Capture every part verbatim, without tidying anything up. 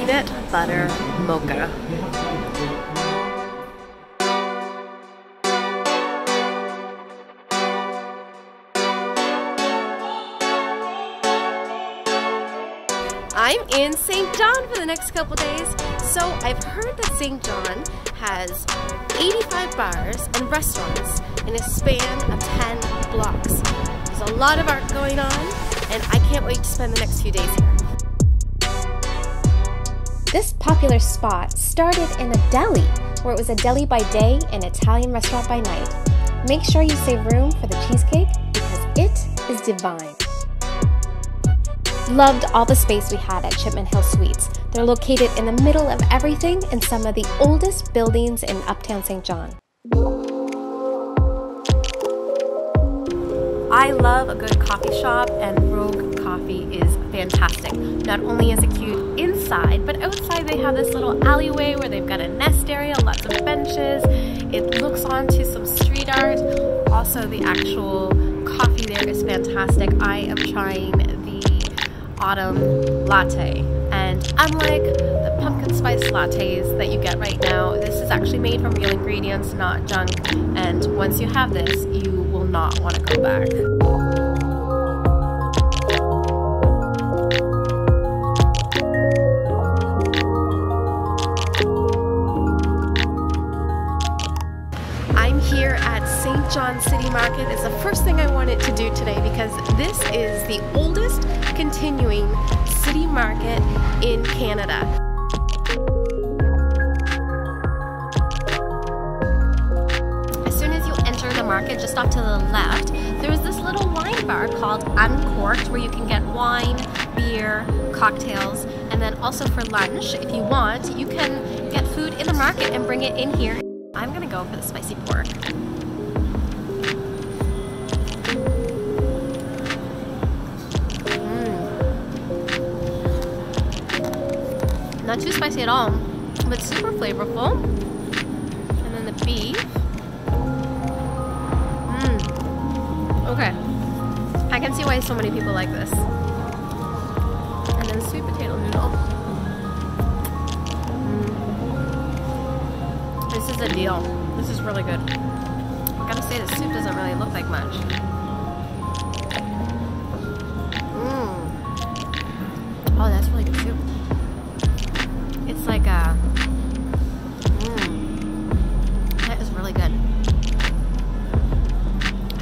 peanut butter mocha. I'm in Saint John for the next couple days, so I've heard that Saint John has eighty-five bars and restaurants in a span of ten blocks. There's a lot of art going on, and I can't wait to spend the next few days here. This popular spot started in a deli, where it was a deli by day and Italian restaurant by night. Make sure you save room for the cheesecake, because it is divine. Loved all the space we had at Chipman Hill Suites. They're located in the middle of everything in some of the oldest buildings in Uptown Saint John. I love a good coffee shop, and Rogue Coffee is fantastic. Not only is it cute inside, but outside they have this little alleyway where they've got a nest area, lots of benches. It looks onto some street art. Also, the actual coffee there is fantastic. I am trying autumn latte, and unlike the pumpkin spice lattes that you get right now, this is actually made from real ingredients, not junk, and once you have this, you will not want to go back. I'm here at Saint John City Market. It's the first thing I wanted to do today because this is the oldest continuing city market in Canada. As soon as you enter the market, just off to the left, there's this little wine bar called Uncorked, where you can get wine, beer, cocktails, and then also for lunch, if you want, you can get food in the market and bring it in here. I'm gonna go for the spicy pork. Not too spicy at all, but super flavorful. And then the beef. Mmm. Okay. I can see why so many people like this. And then sweet potato noodle. Mm. This is a deal. This is really good. I gotta say, the soup doesn't really look like much. Mmm. Oh, that's really good soup. It's like a, mmm, that is really good.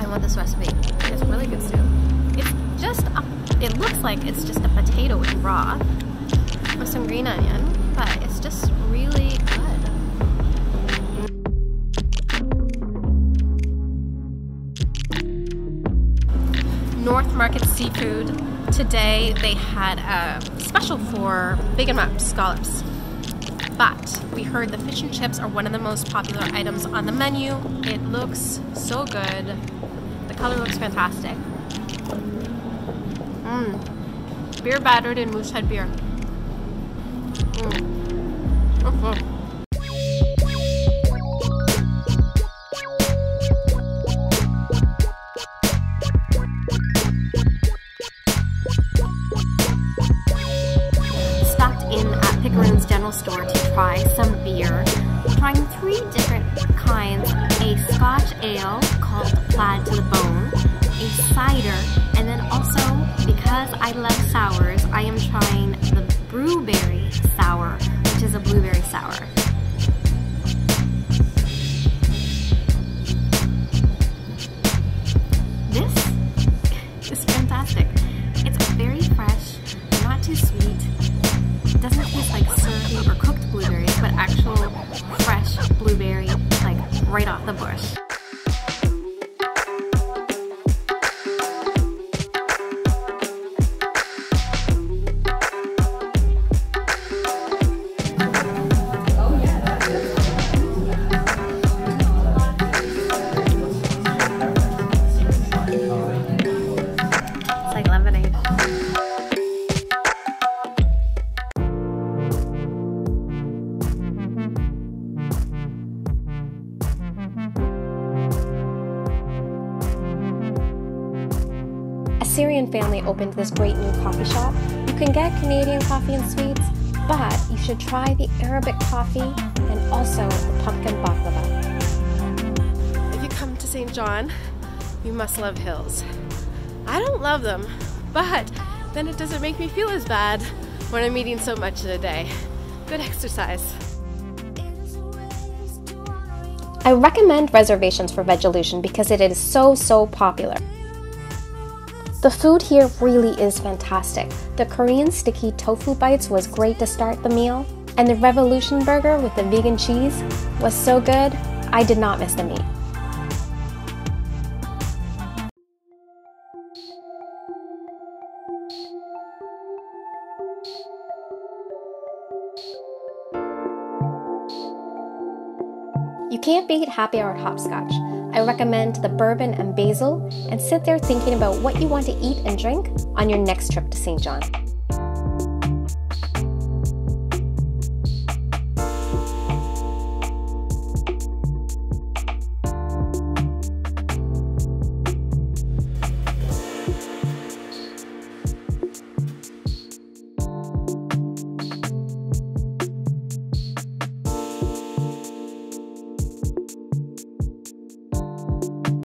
I want this recipe. It's really good soup. It's just, a, it looks like it's just a potato in raw with some green onion, but it's just really good. North Market Seafood. Today they had a special for bacon wrap scallops. But we heard the fish and chips are one of the most popular items on the menu. It looks so good. The color looks fantastic. Mmm. Beer battered in Moosehead beer. Mmm. Mm-hmm. Store to try some beer. We're trying three different kinds: a Scotch ale called Plaid to the Bone, a cider, and then also, because I love sours, I am trying the Brewberry sour, which is a blueberry sour. This is fantastic. It's very fresh, not too sweet. It doesn't taste like syrupy or cooked blueberries, but actual fresh blueberry, like right off the bush. Syrian family opened this great new coffee shop. You can get Canadian coffee and sweets, but you should try the Arabic coffee and also the pumpkin baklava. If you come to Saint John, you must love hills. I don't love them, but then it doesn't make me feel as bad when I'm eating so much in a day. Good exercise. I recommend reservations for Vegolution because it is so, so popular. The food here really is fantastic. The Korean sticky tofu bites was great to start the meal, and the Revolution burger with the vegan cheese was so good, I did not miss the meat. You can't beat happy hour Hopscotch. I recommend the bourbon and basil, and sit there thinking about what you want to eat and drink on your next trip to Saint John.